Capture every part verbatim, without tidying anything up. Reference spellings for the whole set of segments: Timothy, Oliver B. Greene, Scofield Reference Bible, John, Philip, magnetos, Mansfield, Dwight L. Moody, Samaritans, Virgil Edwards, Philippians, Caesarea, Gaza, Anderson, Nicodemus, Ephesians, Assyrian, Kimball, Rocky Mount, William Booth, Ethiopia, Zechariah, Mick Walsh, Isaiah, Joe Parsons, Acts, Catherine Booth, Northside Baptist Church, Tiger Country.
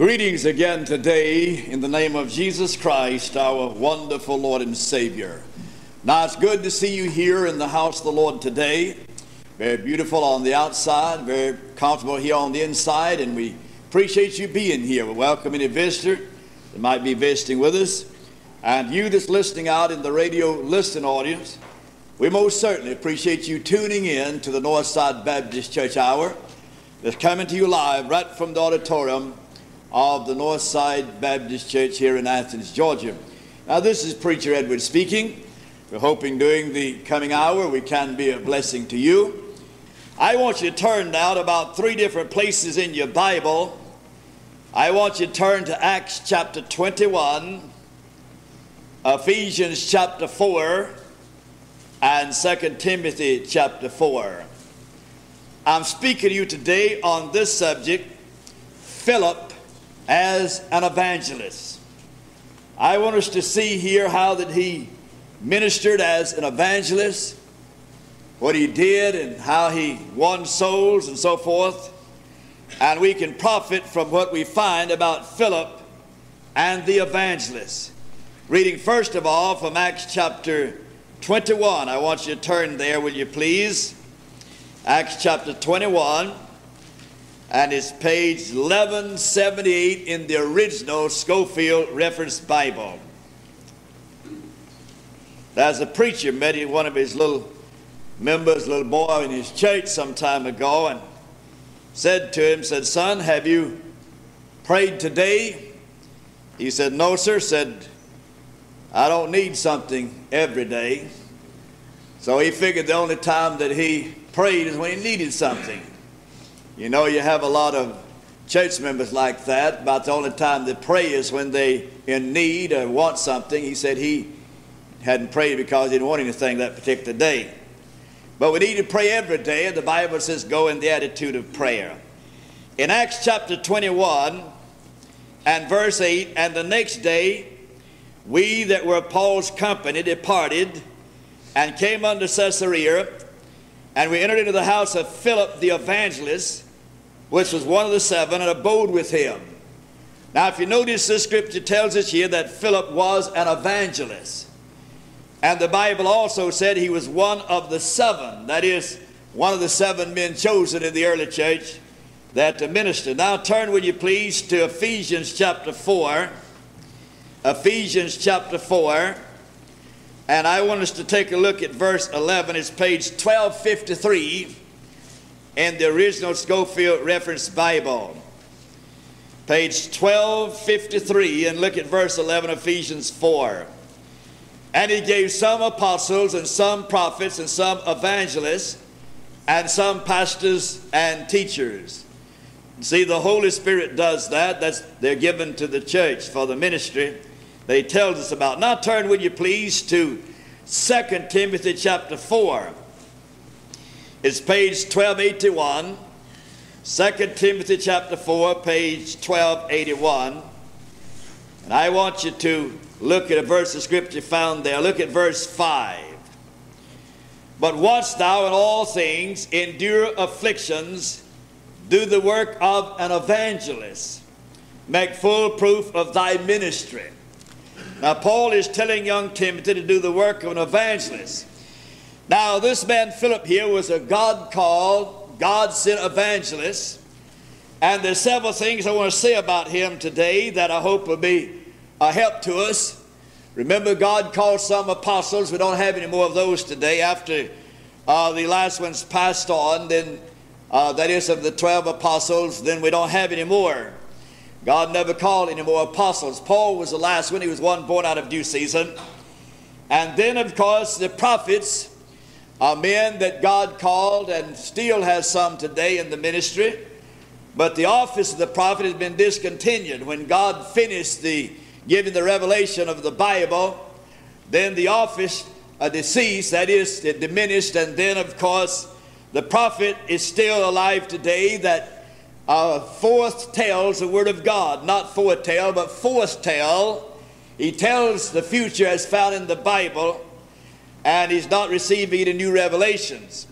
Greetings again today in the name of Jesus Christ, our wonderful Lord and Savior. Now, it's good to see you here in the house of the Lord today. Very beautiful on the outside, very comfortable here on the inside, and we appreciate you being here. We welcome any visitor that might be visiting with us. And you that's listening out in the radio listening audience, we most certainly appreciate you tuning in to the Northside Baptist Church Hour that's coming to you live right from the auditorium of the Northside Baptist Church here in Athens, Georgia. Now, this is Preacher Edward speaking. We're hoping during the coming hour we can be a blessing to you. I want you to turn now to about three different places in your Bible. I want you to turn to Acts chapter twenty-one, Ephesians chapter four, and Second Timothy chapter four. I'm speaking to you today on this subject, Philip as an evangelist. I want us to see here how that he ministered as an evangelist, what he did and how he won souls and so forth. And we can profit from what we find about Philip and the evangelist. Reading first of all from Acts chapter twenty-one. I want you to turn there, will you please? Acts chapter twenty-one. And it's page eleven seventy-eight in the original Scofield Reference Bible. There's a preacher met one of his little members, little boy in his church some time ago, and said to him, said, "Son, have you prayed today?" He said, "No, sir." Said, "I don't need something every day." So he figured the only time that he prayed is when he needed something. You know, you have a lot of church members like that. About the only time they pray is when they're in need or want something. He said he hadn't prayed because he didn't want anything that particular day. But we need to pray every day, and the Bible says go in the attitude of prayer. In Acts chapter twenty-one and verse eight, "And the next day we that were Paul's company departed and came unto Caesarea, and we entered into the house of Philip the evangelist, which was one of the seven, and abode with him." Now, if you notice, this scripture tells us here that Philip was an evangelist. And the Bible also said he was one of the seven. That is, one of the seven men chosen in the early church that to minister. Now, turn, will you please, to Ephesians chapter four. Ephesians chapter four. And I want us to take a look at verse eleven. It's page twelve fifty-three in the original Scofield Reference Bible. Page twelve fifty-three, and look at verse eleven, Ephesians four. "And he gave some apostles and some prophets and some evangelists and some pastors and teachers." See, the Holy Spirit does that. That's, they're given to the church for the ministry they tells us about. Now turn, will you please, to Second Timothy chapter four. It's page twelve eighty-one. Second Timothy chapter four, page twelve eighty-one. And I want you to look at a verse of scripture found there. Look at verse five. "But watch thou in all things, endure afflictions, do the work of an evangelist, make full proof of thy ministry." Now, Paul is telling young Timothy to do the work of an evangelist. Now, this man Philip here was a God-called, God-sent evangelist. And there's several things I want to say about him today that I hope will be a help to us. Remember, God called some apostles. We don't have any more of those today. After uh, the last ones passed on, then uh, that is of the twelve apostles, then we don't have any more. God never called any more apostles. Paul was the last one. He was one born out of due season. And then, of course, the prophets are men that God called, and still has some today in the ministry. But the office of the prophet has been discontinued. When God finished the giving the revelation of the Bible, then the office uh, deceased, that is, it diminished. And then, of course, the prophet is still alive today that Uh, forth tells the Word of God, not foretell, but forth tell. He tells the future as found in the Bible, and he's not receiving any new revelations.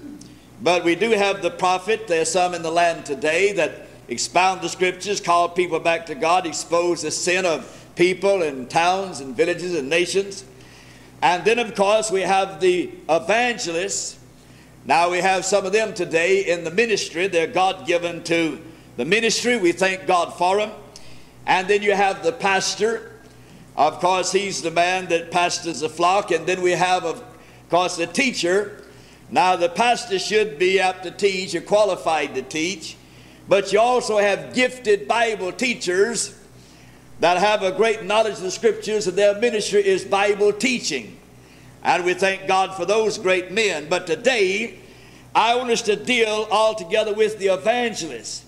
But we do have the prophet. There's some in the land today that expound the scriptures, call people back to God, expose the sin of people and towns and villages and nations. And then, of course, we have the evangelists. Now we have some of them today in the ministry. They're God-given to the ministry. We thank God for them. And then you have the pastor. Of course, he's the man that pastors the flock. And then we have, of course, the teacher. Now the pastor should be apt to teach or qualified to teach. But you also have gifted Bible teachers that have a great knowledge of the scriptures, and their ministry is Bible teaching. And we thank God for those great men. But today, I want us to deal altogether with the evangelist.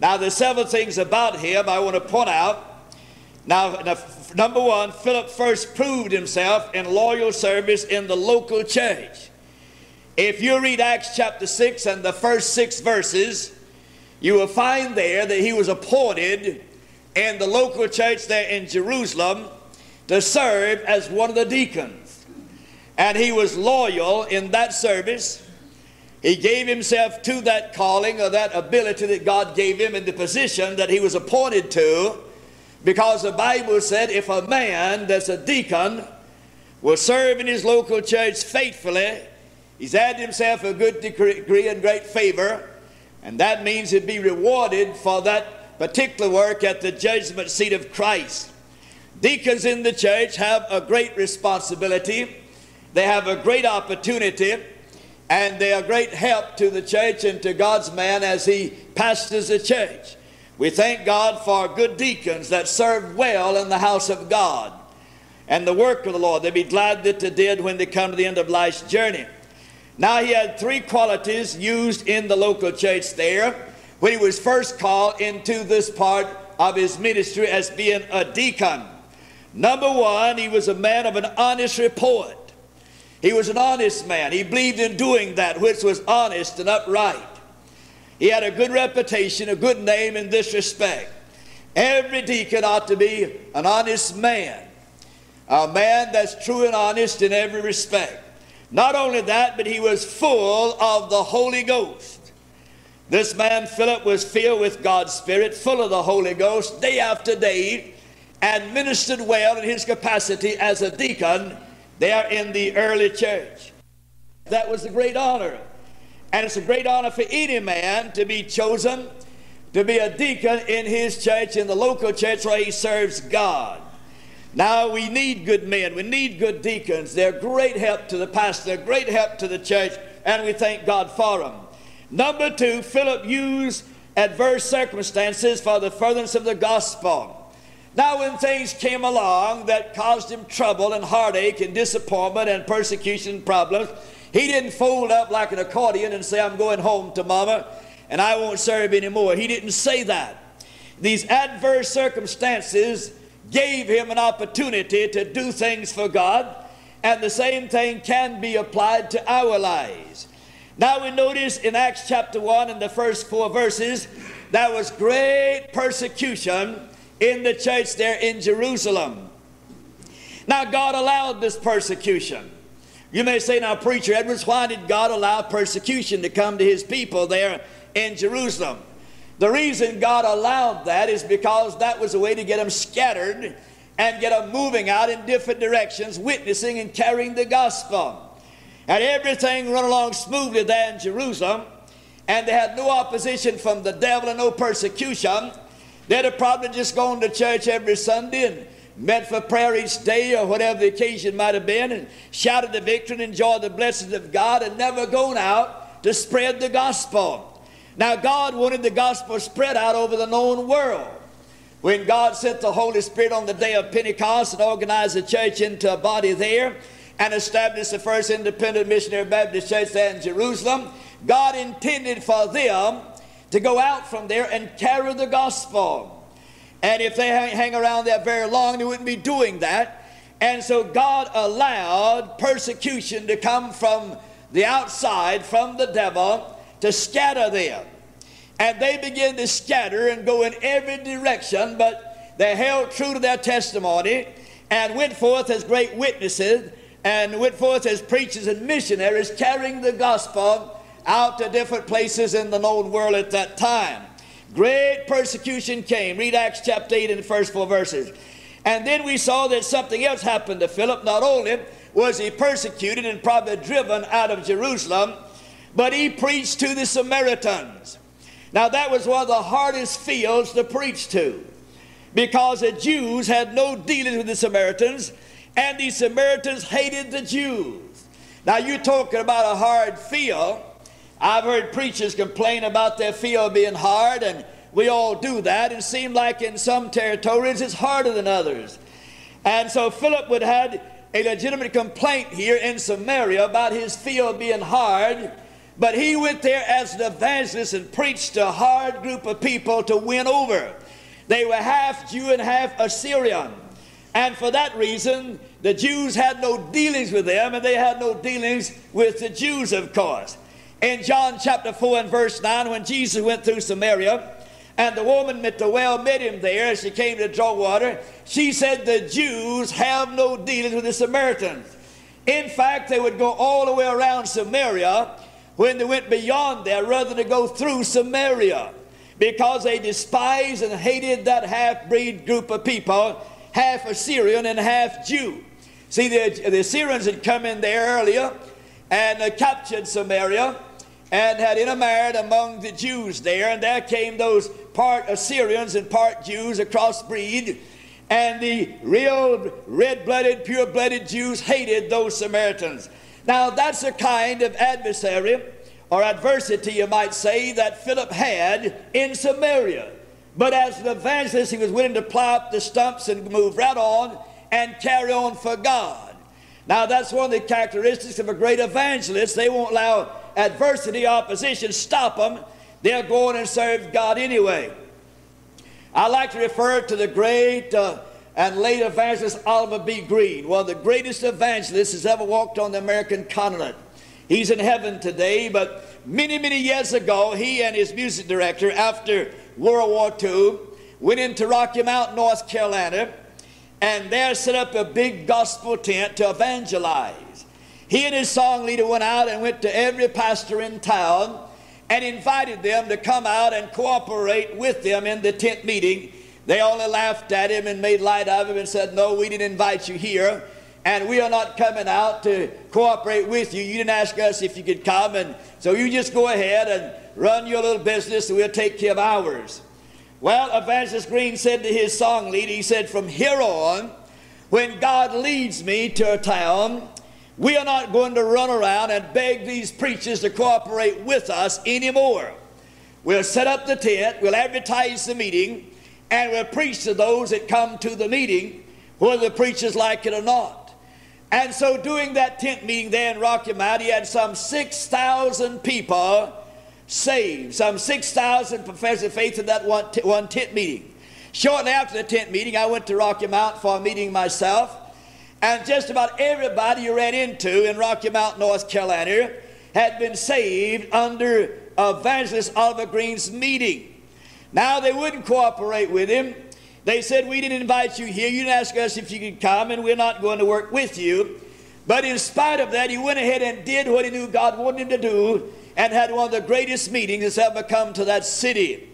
Now, there's several things about him I want to point out. Now, number one, Philip first proved himself in loyal service in the local church. If you read Acts chapter six and the first six verses, you will find there that he was appointed in the local church there in Jerusalem to serve as one of the deacons. And he was loyal in that service. He gave himself to that calling or that ability that God gave him in the position that he was appointed to, because the Bible said if a man that's a deacon will serve in his local church faithfully, he's added himself a good degree and great favor, and that means he'd be rewarded for that particular work at the judgment seat of Christ. Deacons in the church have a great responsibility. They have a great opportunity, and they are great help to the church and to God's man as he pastors the church. We thank God for good deacons that serve well in the house of God and the work of the Lord. They'll be glad that they did when they come to the end of life's journey. Now he had three qualities used in the local church there when he was first called into this part of his ministry as being a deacon. Number one, he was a man of an honest report. He was an honest man. He believed in doing that which was honest and upright. He had a good reputation, a good name in this respect. Every deacon ought to be an honest man, a man that's true and honest in every respect. Not only that, but he was full of the Holy Ghost. This man, Philip, was filled with God's Spirit, full of the Holy Ghost, day after day, and ministered well in his capacity as a deacon there in the early church. That was a great honor. And it's a great honor for any man to be chosen to be a deacon in his church, in the local church where he serves God. Now, we need good men. We need good deacons. They're great help to the pastor, great help to the church, and we thank God for them. Number two, Philip used adverse circumstances for the furtherance of the gospel. Now when things came along that caused him trouble and heartache and disappointment and persecution and problems, he didn't fold up like an accordion and say, I'm going home to mama and I won't serve anymore. He didn't say that. These adverse circumstances gave him an opportunity to do things for God, and the same thing can be applied to our lives. Now we notice in Acts chapter one and the first four verses, there was great persecution in the church there in Jerusalem. Now God allowed this persecution. You may say, now Preacher Edwards, why did God allow persecution to come to his people there in Jerusalem? The reason God allowed that is because that was a way to get them scattered and get them moving out in different directions, witnessing and carrying the gospel. And everything run along smoothly there in Jerusalem, and they had no opposition from the devil and no persecution. They'd have probably just gone to church every Sunday and met for prayer each day or whatever the occasion might have been, and shouted the victory and enjoyed the blessings of God, and never gone out to spread the gospel. Now God wanted the gospel spread out over the known world. When God sent the Holy Spirit on the day of Pentecost and organized the church into a body there, and established the first independent missionary Baptist church there in Jerusalem, God intended for them to go out from there and carry the gospel. And if they hang around there very long, they wouldn't be doing that. And so God allowed persecution to come from the outside, from the devil, to scatter them. And they began to scatter and go in every direction, but they held true to their testimony and went forth as great witnesses and went forth as preachers and missionaries, carrying the gospel out to different places in the known world at that time. Great persecution came. Read Acts chapter eight and the first four verses. And then we saw that something else happened to Philip. Not only was he persecuted and probably driven out of Jerusalem, but he preached to the Samaritans. Now that was one of the hardest fields to preach to, because the Jews had no dealings with the Samaritans, and the Samaritans hated the Jews. Now you're talking about a hard field. I've heard preachers complain about their field being hard, and we all do that. It seemed like in some territories it's harder than others. And so Philip would have had a legitimate complaint here in Samaria about his field being hard, but he went there as an evangelist and preached to a hard group of people to win over. They were half Jew and half Assyrian. And for that reason, the Jews had no dealings with them, and they had no dealings with the Jews, of course. In John chapter four and verse nine, when Jesus went through Samaria, and the woman at the well met him there as she came to draw water, she said, the Jews have no dealings with the Samaritans. In fact, they would go all the way around Samaria when they went beyond there, rather than go through Samaria, because they despised and hated that half-breed group of people, half Assyrian and half Jew. See, the, the Assyrians had come in there earlier and uh, captured Samaria and had intermarried among the Jews there, and there came those part Assyrians and part Jews, a crossbreed, and the real red-blooded, pure-blooded Jews hated those Samaritans. Now that's a kind of adversary or adversity, you might say, that Philip had in Samaria. But as an evangelist, he was willing to plow up the stumps and move right on and carry on for God. Now that's one of the characteristics of a great evangelist. They won't allow adversity, opposition, stop them. They'll go on and serve God anyway. I like to refer to the great uh, and late evangelist Oliver B. Greene, one of the greatest evangelists that's ever walked on the American continent. He's in heaven today, but many, many years ago, he and his music director, after World War Two, went into Rocky Mount, North Carolina, and there set up a big gospel tent to evangelize. He and his song leader went out and went to every pastor in town and invited them to come out and cooperate with them in the tent meeting. They only laughed at him and made light of him and said, no, we didn't invite you here, and we are not coming out to cooperate with you. You didn't ask us if you could come, and so you just go ahead and run your little business, and we'll take care of ours. Well, Evangelist Green said to his song leader, he said, from here on, when God leads me to a town, we are not going to run around and beg these preachers to cooperate with us anymore. We'll set up the tent, we'll advertise the meeting, and we'll preach to those that come to the meeting, whether the preachers like it or not. And so during that tent meeting there in Rocky Mount, he had some six thousand people saved, some six thousand professing faith in that one, one tent meeting. Shortly after the tent meeting, I went to Rocky Mount for a meeting myself. And just about everybody you ran into in Rocky Mount, North Carolina, had been saved under Evangelist Oliver Greene's meeting. Now they wouldn't cooperate with him. They said, we didn't invite you here, you didn't ask us if you could come, and we're not going to work with you. But in spite of that, he went ahead and did what he knew God wanted him to do, and had one of the greatest meetings that's ever come to that city.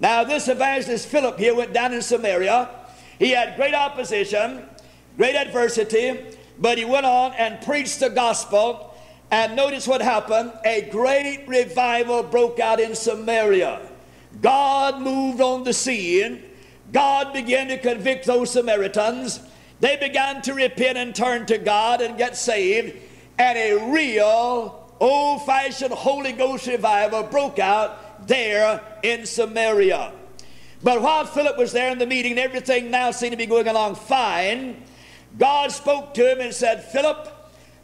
Now this evangelist Philip here went down in Samaria. He had great opposition, great adversity, but he went on and preached the gospel, and notice what happened. A great revival broke out in Samaria. God moved on the scene. God began to convict those Samaritans. They began to repent and turn to God and get saved, and a real old-fashioned Holy Ghost revival broke out there in Samaria. But while Philip was there in the meeting, everything now seemed to be going along fine. God spoke to him and said, Philip,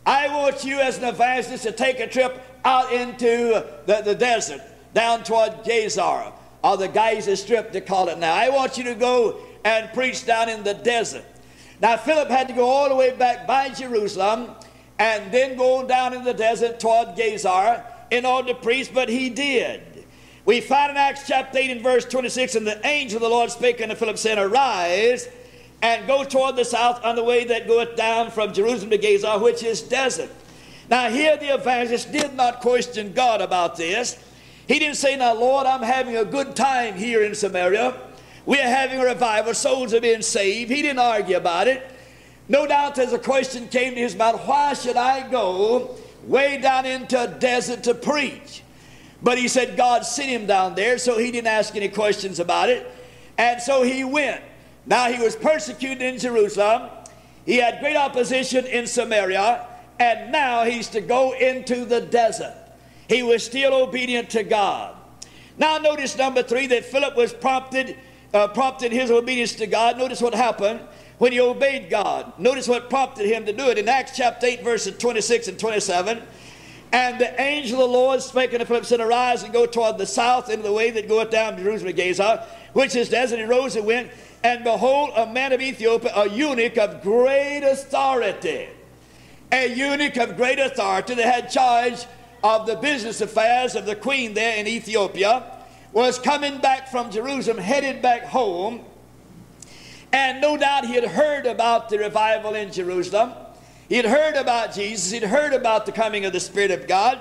I want you as an evangelist to take a trip out into the, the desert, down toward Gaza, or the Gaza Strip they call it now. I want you to go and preach down in the desert. Now Philip had to go all the way back by Jerusalem and then go down in the desert toward Gaza in order to preach, but he did. We find in Acts chapter eight and verse twenty-six, and the angel of the Lord spake unto Philip, saying, Arise, and go toward the south on the way that goeth down from Jerusalem to Gaza, which is desert. Now here the evangelist did not question God about this. He didn't say, now, Lord, I'm having a good time here in Samaria. We're having a revival. Souls are being saved. He didn't argue about it. No doubt there's a question came to his mind, why should I go way down into a desert to preach? But he said God sent him down there, so he didn't ask any questions about it. And so he went. Now he was persecuted in Jerusalem. He had great opposition in Samaria. And now he's to go into the desert. He was still obedient to God. Now notice number three, that Philip was prompted, uh, prompted his obedience to God. Notice what happened when he obeyed God. Notice what prompted him to do it. In Acts chapter eight, verses twenty-six and twenty-seven, and the angel of the Lord spake unto Philip, said, Arise and go toward the south into the way that goeth down to Jerusalem to Gaza, which is desert. And he rose and went, and behold, a man of Ethiopia, a eunuch of great authority. A eunuch of great authority that had charge of the business affairs of the queen there in Ethiopia, was coming back from Jerusalem, headed back home. And no doubt he had heard about the revival in Jerusalem. He had heard about Jesus. He'd heard about the coming of the Spirit of God.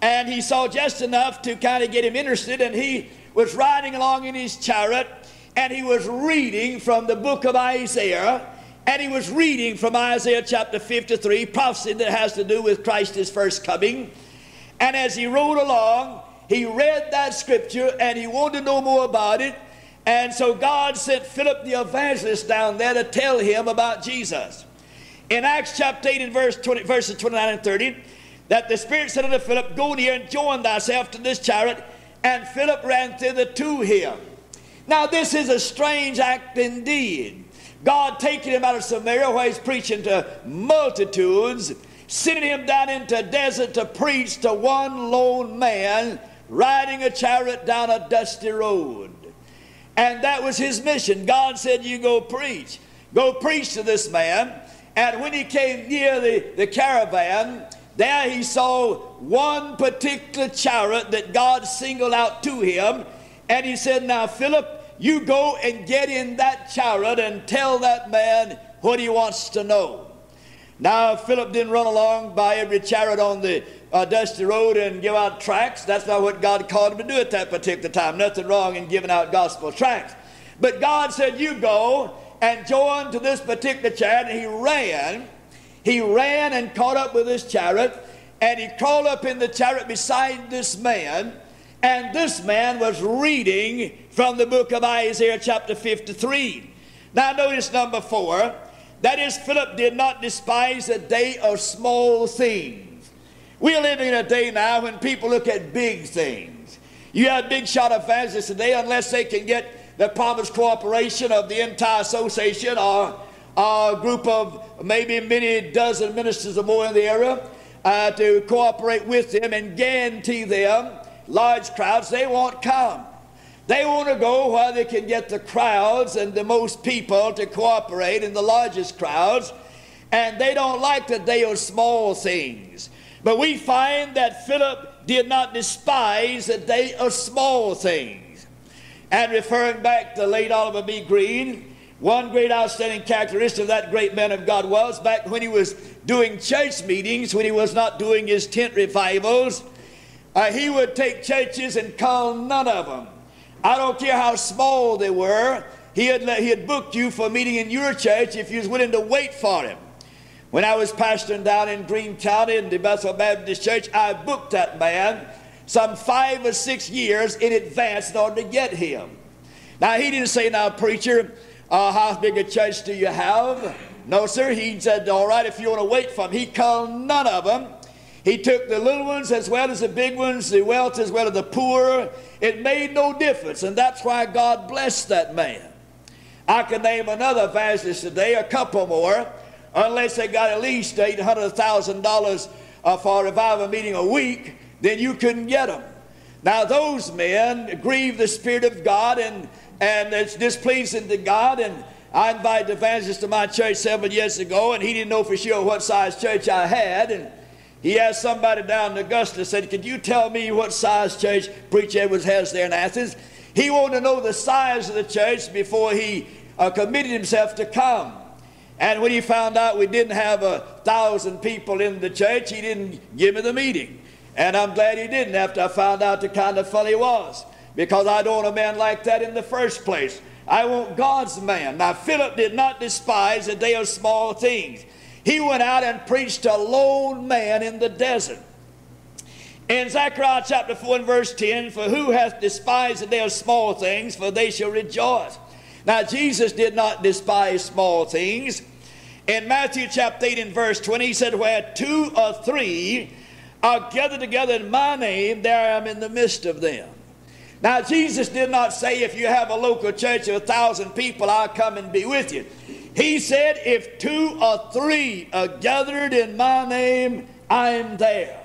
And he saw just enough to kind of get him interested. And he was riding along in his chariot. And he was reading from the book of Isaiah. And he was reading from Isaiah chapter fifty-three, prophecy that has to do with Christ, his first coming. And as he rode along, he read that scripture and he wanted to know more about it. And so God sent Philip the evangelist down there to tell him about Jesus. In Acts chapter eight and verse twenty, verses twenty-nine and thirty, that the Spirit said unto Philip, Go near and join thyself to this chariot. And Philip ran thither to him. Now this is a strange act indeed. God taking him out of Samaria where he's preaching to multitudes, sending him down into a desert to preach to one lone man riding a chariot down a dusty road. And that was his mission. God said, you go preach. Go preach to this man. And when he came near the, the caravan, there he saw one particular chariot that God singled out to him. And he said, now, Philip, you go and get in that chariot and tell that man what he wants to know. Now, Philip didn't run along by every chariot on the uh, dusty road and give out tracts. That's not what God called him to do at that particular time. Nothing wrong in giving out gospel tracts. But God said, you go and join to this particular chariot. And he ran. He ran and caught up with this chariot. And he crawled up in the chariot beside this man. And this man was reading from the book of Isaiah chapter fifty-three. Now, notice number four. That is, Philip did not despise a day of small things. We're living in a day now when people look at big things. You have big shot evangelists today, unless they can get the promised cooperation of the entire association or a group of maybe many dozen ministers or more in the area uh, to cooperate with them and guarantee them large crowds. They won't come. They want to go where they can get the crowds and the most people to cooperate in the largest crowds. And they don't like the day of small things. But we find that Philip did not despise the day of small things. And referring back to the late Oliver B. Greene, one great outstanding characteristic of that great man of God was back when he was doing church meetings, when he was not doing his tent revivals, uh, he would take churches and call none of them. I don't care how small they were. He had, he had booked you for a meeting in your church if you was willing to wait for him. When I was pastoring down in Greene County in the Bethel Baptist Church, I booked that man some five or six years in advance in order to get him. Now, he didn't say, now, preacher, uh, how big a church do you have? No, sir. He said, all right, if you want to wait for him. He called none of them. He took the little ones as well as the big ones, the wealth as well as the poor. It made no difference, and that's why God blessed that man. I could name another evangelist today, a couple more, unless they got at least eight hundred thousand dollars uh, for a revival meeting a week, then you couldn't get them. Now, those men grieve the Spirit of God, and, and it's displeasing to God. And I invited an evangelist to my church seven years ago, and he didn't know for sure what size church I had. And he asked somebody down in Augusta, said, could you tell me what size church Preacher Edwards has there in Athens? He wanted to know the size of the church before he uh, committed himself to come. And when he found out we didn't have a thousand people in the church, he didn't give me the meeting. And I'm glad he didn't after I found out the kind of fellow he was, because I don't want a man like that in the first place. I want God's man. Now, Philip did not despise the day of small things. He went out and preached to a lone man in the desert. In Zechariah chapter four and verse ten, for who hath despised the day of small things, for they shall rejoice. Now, Jesus did not despise small things. In Matthew chapter eight and verse twenty, he said, where two or three are gathered together in my name, there I am in the midst of them. Now, Jesus did not say, if you have a local church of a thousand people, I'll come and be with you. He said, if two or three are gathered in my name, I am there.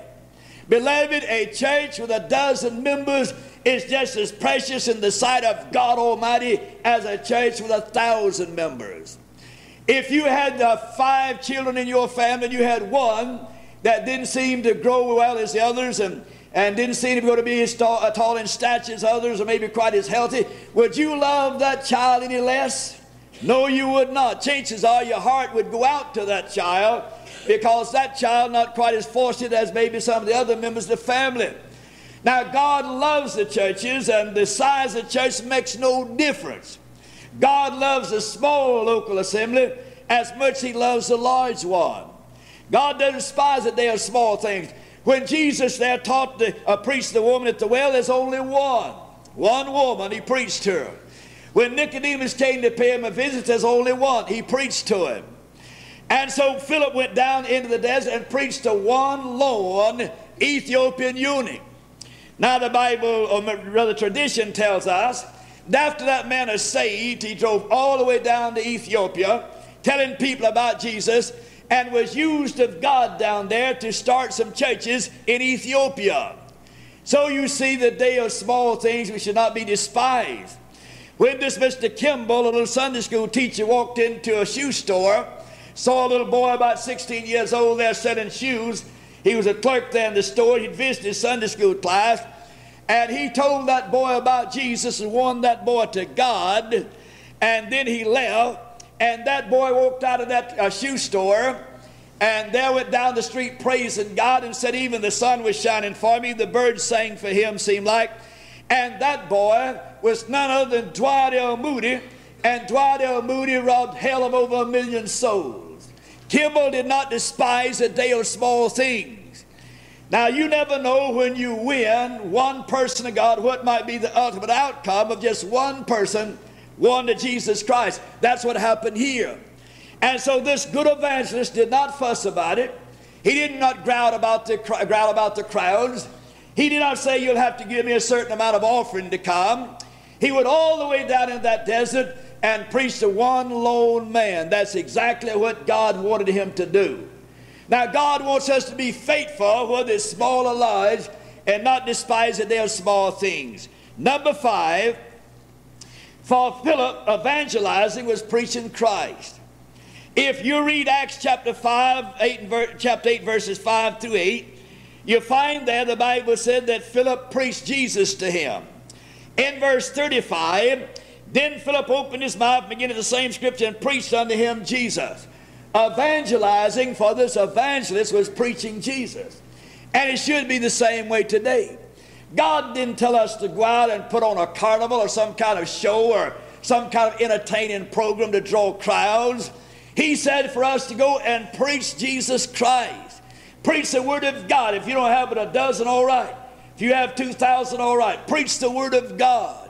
Beloved, a church with a dozen members is just as precious in the sight of God Almighty as a church with a thousand members. If you had uh, five children in your family and you had one that didn't seem to grow well as the others, and and didn't seem to be able to be as tall in stature as others, or maybe quite as healthy, would you love that child any less? No, you would not. Chances are your heart would go out to that child, because that child not quite as fortunate as maybe some of the other members of the family. Now, God loves the churches, and the size of the church makes no difference. God loves a small local assembly as much as he loves a large one. God doesn't despise the day of small things. When Jesus there taught the, uh, preached the woman at the well, there's only one. One woman, he preached to her. When Nicodemus came to pay him a visit, there's only one. He preached to him. And so Philip went down into the desert and preached to one lone Ethiopian eunuch. Now the Bible, or rather tradition, tells us that after that man is saved, he drove all the way down to Ethiopia, telling people about Jesus, and was used of God down there to start some churches in Ethiopia. So you see, the day of small things, we should not be despised. When this Mister Kimball, a little Sunday school teacher, walked into a shoe store, saw a little boy about sixteen years old there selling shoes. He was a clerk there in the store. He'd visited his Sunday school class, and he told that boy about Jesus and won that boy to God, and then he left. And that boy walked out of that uh, shoe store, and there went down the street praising God, and said, even the sun was shining for me, the birds sang for him, seemed like. And that boy was none other than Dwight L. Moody, and Dwight L. Moody robbed hell of over a million souls. Kimball did not despise the day of small things. Now, you never know when you win one person to God what might be the ultimate outcome of just one person one to Jesus Christ. That's what happened here. And so this good evangelist did not fuss about it. He did not growl about the, growl about the crowds. He did not say, you'll have to give me a certain amount of offering to come. He went all the way down in that desert and preached to one lone man. That's exactly what God wanted him to do. Now, God wants us to be faithful, whether it's small or large, and not despise the day of small things. Number five, for Philip, evangelizing was preaching Christ. If you read Acts chapter eight, verses five through eight, you find there the Bible said that Philip preached Jesus to him. In verse thirty-five, then Philip opened his mouth, beginning the same scripture, and preached unto him Jesus. Evangelizing for this evangelist was preaching Jesus. And it should be the same way today. God didn't tell us to go out and put on a carnival or some kind of show or some kind of entertaining program to draw crowds. He said for us to go and preach Jesus Christ. Preach the Word of God. If you don't have but a dozen, all right. If you have two thousand, all right. Preach the Word of God.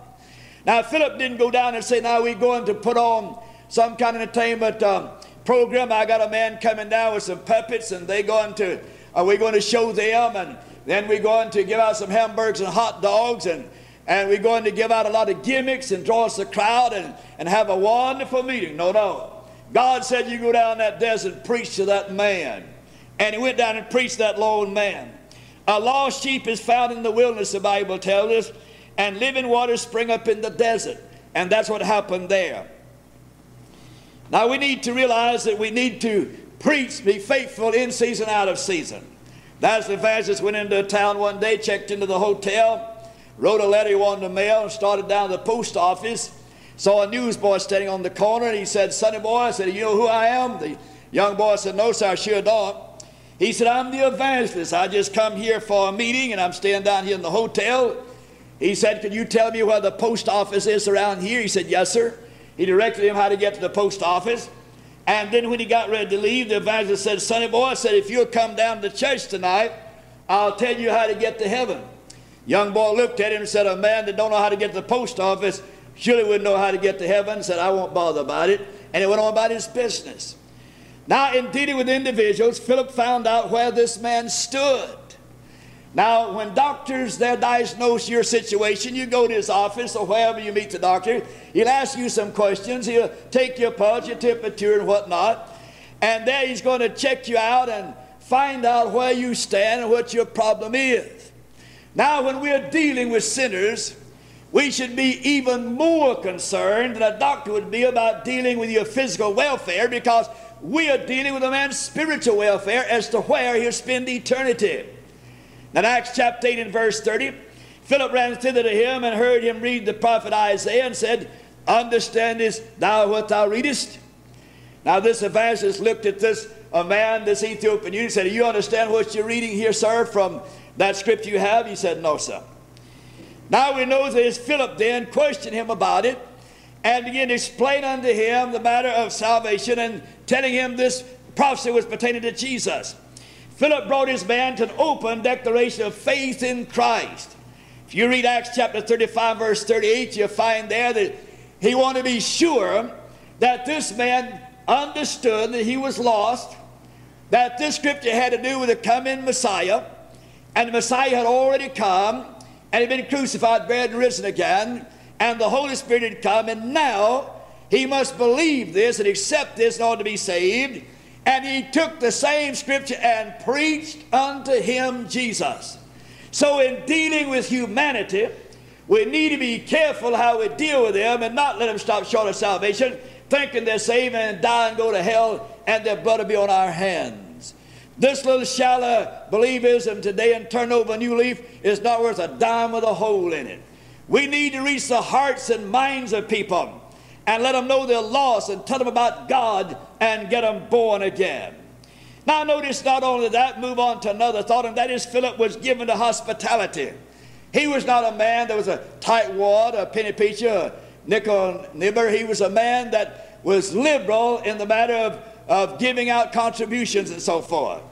Now, Philip didn't go down and say, now we're going to put on some kind of entertainment um, program. I got a man coming down with some puppets, and they're going to, uh, we're going to show them, and then we're going to give out some hamburgers and hot dogs, and, and we're going to give out a lot of gimmicks and draw us a crowd and, and have a wonderful meeting. No, no. God said you go down that desert and preach to that man. And he went down and preached that lone man. A lost sheep is found in the wilderness, the Bible tells us, and living waters spring up in the desert. And that's what happened there. Now, we need to realize that we need to preach, be faithful in season, out of season. That's the evangelist went into a town one day, checked into the hotel, wrote a letter he wanted to mail, and started down to the post office. Saw a newsboy standing on the corner, and he said, Sonny boy, I said, you know who I am? The young boy said, no, sir, I sure don't. He said, I'm the evangelist. I just come here for a meeting, and I'm staying down here in the hotel. He said, could you tell me where the post office is around here? He said, yes, sir. He directed him how to get to the post office. And then when he got ready to leave, the evangelist said, Sonny boy, I said, if you'll come down to church tonight, I'll tell you how to get to heaven. Young boy looked at him and said, a man that don't know how to get to the post office surely wouldn't know how to get to heaven. He said, I won't bother about it. And he went on about his business. Now, in dealing with individuals, Philip found out where this man stood. Now, when doctors there diagnose your situation, you go to his office or wherever you meet the doctor. He'll ask you some questions. He'll take your pulse, your temperature, and whatnot. And there he's going to check you out and find out where you stand and what your problem is. Now, when we're dealing with sinners, we should be even more concerned than a doctor would be about dealing with your physical welfare, because we are dealing with a man's spiritual welfare as to where he'll spend eternity. In Acts chapter eight and verse thirty, Philip ran thither to him and heard him read the prophet Isaiah and said, understandest thou what thou readest? Now this evangelist looked at this a man, this Ethiopian youth, and said, do you understand what you're reading here, sir, from that script you have? He said, no, sir. Now we know that Philip then questioned him about it and began to explain unto him the matter of salvation and telling him this prophecy was pertaining to Jesus. Philip brought his man to an open declaration of faith in Christ. If you read Acts chapter thirty-five, verse thirty-eight, you'll find there that he wanted to be sure that this man understood that he was lost, that this scripture had to do with the coming Messiah, and the Messiah had already come, and had been crucified, buried, and risen again, and the Holy Spirit had come, and now he must believe this and accept this in order to be saved. And he took the same scripture and preached unto him Jesus. So in dealing with humanity, we need to be careful how we deal with them and not let them stop short of salvation, thinking they're saved and die and go to hell and their blood will be on our hands. This little shallow believism today and turn over a new leaf is not worth a dime with a hole in it. We need to reach the hearts and minds of people and let them know they're lost and tell them about God and get them born again. Now notice not only that, move on to another thought, and that is Philip was given to hospitality. He was not a man that was a tightwad, a penny pincher, a nickel nibber. He was a man that was liberal in the matter of, of giving out contributions and so forth.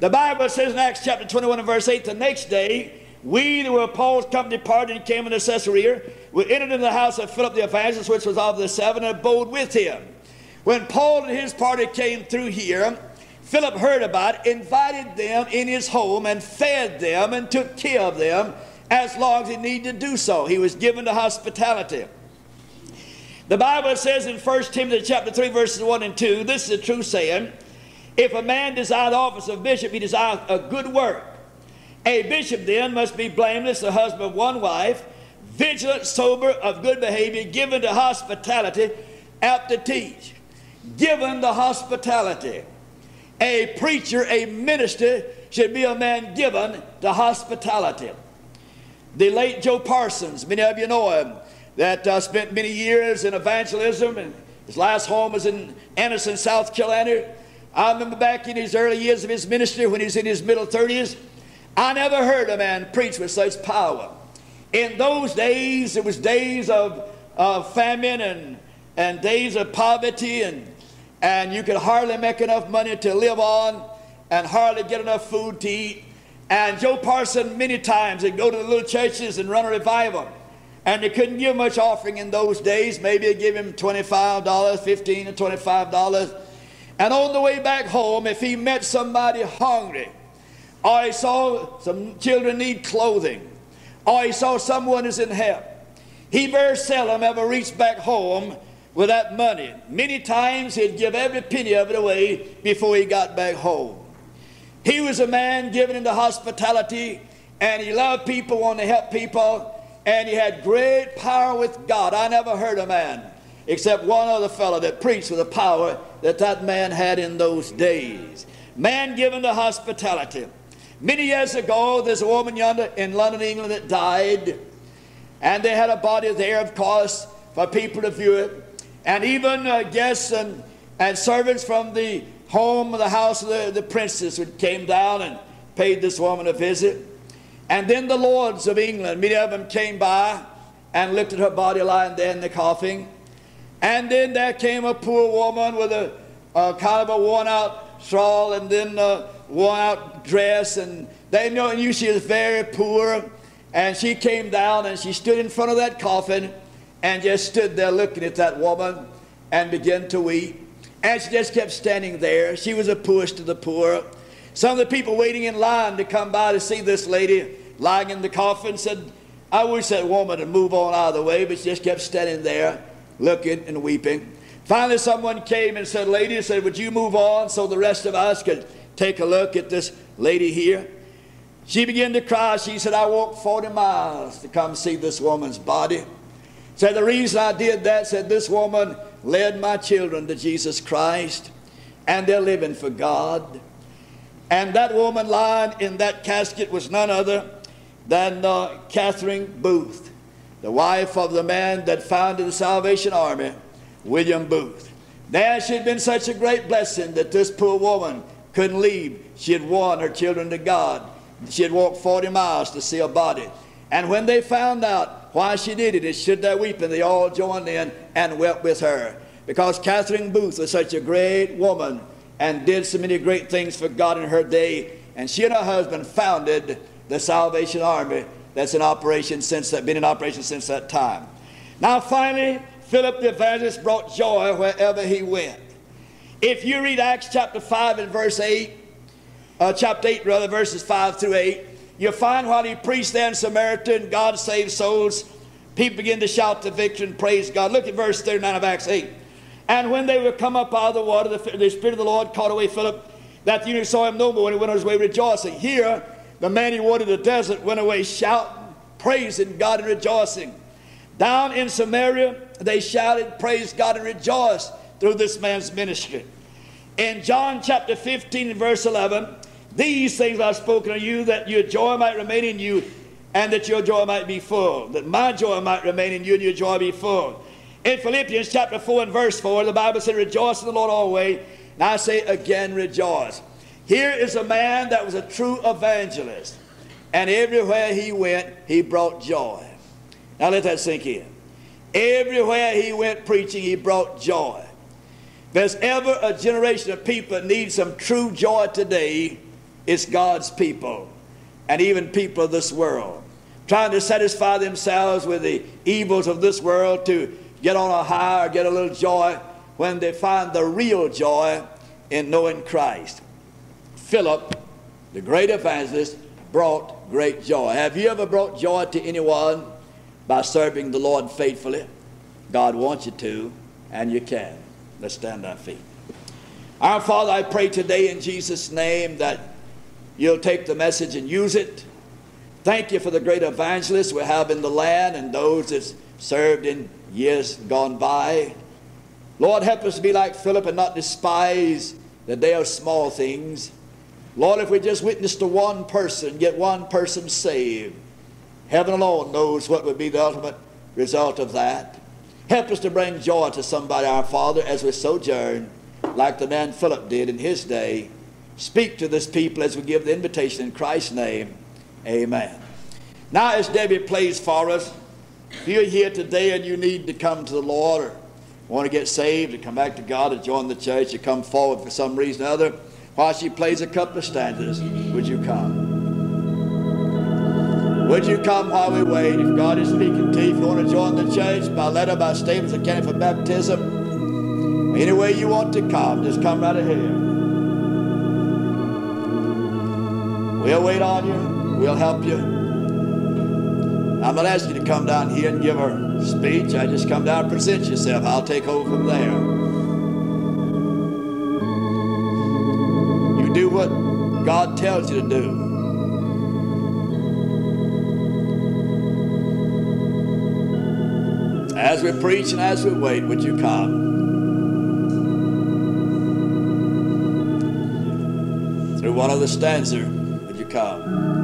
The Bible says in Acts chapter twenty-one and verse eight, the next day, we that were Paul's company parted and came into Caesarea. We entered into the house of Philip the evangelist, which was of the seven, and abode with him. When Paul and his party came through here, Philip heard about it, invited them in his home, and fed them and took care of them as long as he needed to do so. He was given to hospitality. The Bible says in First Timothy chapter three, verses one and two, this is a true saying, if a man desire the office of bishop, he desires a good work. A bishop then must be blameless, the husband of one wife, vigilant, sober, of good behavior, given to hospitality, apt to teach. Given to hospitality. A preacher, a minister, should be a man given to hospitality. The late Joe Parsons, many of you know him, that uh, spent many years in evangelism, and his last home was in Anderson, South Carolina. I remember back in his early years of his ministry, when he was in his middle thirties, I never heard a man preach with such power. In those days, it was days of, of famine and, and days of poverty, and, and you could hardly make enough money to live on and hardly get enough food to eat. And Joe Parson many times would go to the little churches and run a revival. And they couldn't give much offering in those days. Maybe they'd give him twenty-five dollars, fifteen dollars, or twenty-five dollars. And on the way back home, if he met somebody hungry, or he saw some children need clothing, or he saw someone is in help, he very seldom ever reached back home with that money. Many times he'd give every penny of it away before he got back home. He was a man given into hospitality, and he loved people, wanted to help people, and he had great power with God. I never heard a man except one other fellow that preached with the power that that man had in those days. Man given to hospitality. Many years ago, there's a woman yonder in London, England, that died. And they had a body there, of course, for people to view it. And even uh, guests and And servants from the home of the house of the, the princess came down and paid this woman a visit. And then the lords of England, many of them came by and lifted her body lying there in the coffin. And then there came a poor woman with a, a kind of a worn-out shawl and then a worn-out dress. And they knew she was very poor. And she came down and she stood in front of that coffin and just stood there looking at that woman and began to weep. And she just kept standing there. She was the poorest of the poor. Some of the people waiting in line to come by to see this lady lying in the coffin said, I wish that woman would move on out of the way, but she just kept standing there looking and weeping. Finally, someone came and said, lady, said, would you move on so the rest of us could take a look at this lady here? She began to cry. She said, I walked forty miles to come see this woman's body. Said, the reason I did that, said, this woman led my children to Jesus Christ, and they're living for God. And that woman lying in that casket was none other than uh, Catherine Booth, the wife of the man that founded the Salvation Army, William Booth. There she had been such a great blessing that this poor woman couldn't leave. She had won her children to God. She had walked forty miles to see her body. And when they found out why she did it, it stood there weeping. They all joined in and wept with her, because Catherine Booth was such a great woman and did so many great things for God in her day. And she and her husband founded the Salvation Army that's in operation since that, been in operation since that time. Now finally, Philip the evangelist brought joy wherever he went. If you read Acts chapter five and verse eight, Uh, chapter eight, rather, verses five through eight, you'll find while he preached there in Samaritan, God saved souls, people begin to shout the victory and praise God. Look at verse thirty-nine of Acts eight. And when they were come up out of the water, the, the Spirit of the Lord caught away Philip, that the eunuch saw him no more, and he went on his way rejoicing. Here, the man he wanted in the desert went away shouting, praising God and rejoicing. Down in Samaria, they shouted, praised God and rejoiced through this man's ministry. In John chapter fifteen and verse eleven, these things I've spoken to you, that your joy might remain in you, and that your joy might be full. That my joy might remain in you, and your joy be full. In Philippians chapter four and verse four, the Bible said, rejoice in the Lord always. And I say again, rejoice. Here is a man that was a true evangelist. And everywhere he went, he brought joy. Now let that sink in. Everywhere he went preaching, he brought joy. If there's ever a generation of people that need some true joy today, it's God's people, and even people of this world, trying to satisfy themselves with the evils of this world to get on a high or get a little joy, when they find the real joy in knowing Christ. Philip, the great evangelist, brought great joy. Have you ever brought joy to anyone by serving the Lord faithfully? God wants you to, and you can. Let's stand on our feet. Our Father, I pray today in Jesus' name that you'll take the message and use it. Thank you for the great evangelists we have in the land and those that's served in years gone by. Lord, help us to be like Philip and not despise the day of small things. Lord, if we just witness to one person, get one person saved, heaven alone knows what would be the ultimate result of that. Help us to bring joy to somebody, our Father, as we sojourn, like the man Philip did in his day. Speak to this people as we give the invitation in Christ's name. Amen. Now as Debbie plays for us, if you're here today and you need to come to the Lord or want to get saved or come back to God or join the church or come forward for some reason or other, while she plays a couple of stanzas, would you come? Would you come while we wait? If God is speaking to you, if you want to join the church by letter, by statements, or candidate for baptism, any way you want to come, just come right ahead. We'll wait on you. We'll help you. I'm not asking you to come down here and give a speech. I just come down and present yourself. I'll take over from there. You do what God tells you to do. As we preach and as we wait, would you come? Through one of the stanzas, come.